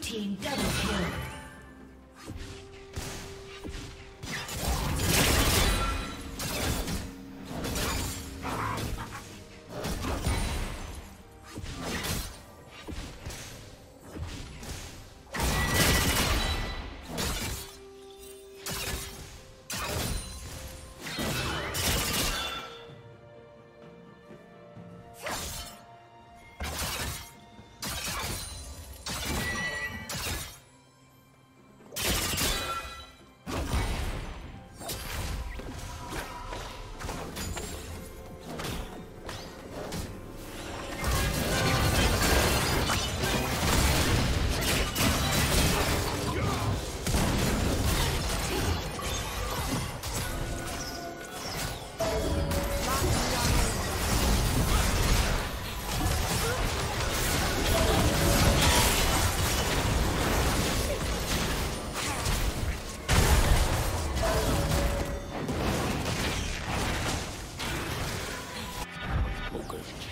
Team double kill.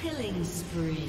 Killing spree.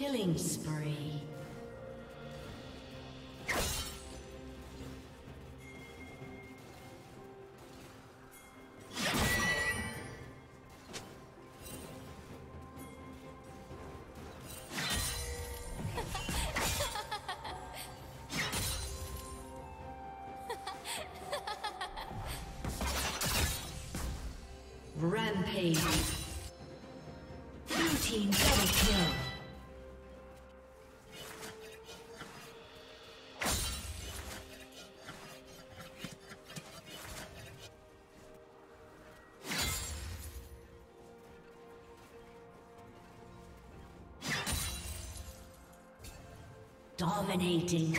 Killing spree. Rampage. Blue team double kill. Dominating.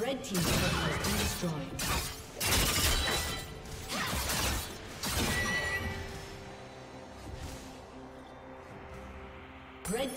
Red team's turret has been destroyed. Red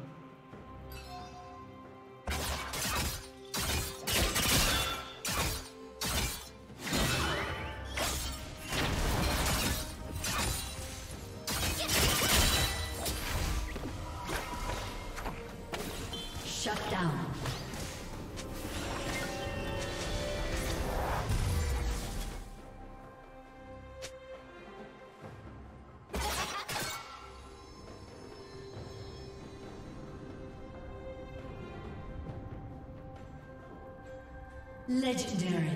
Legendary.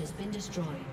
has been destroyed.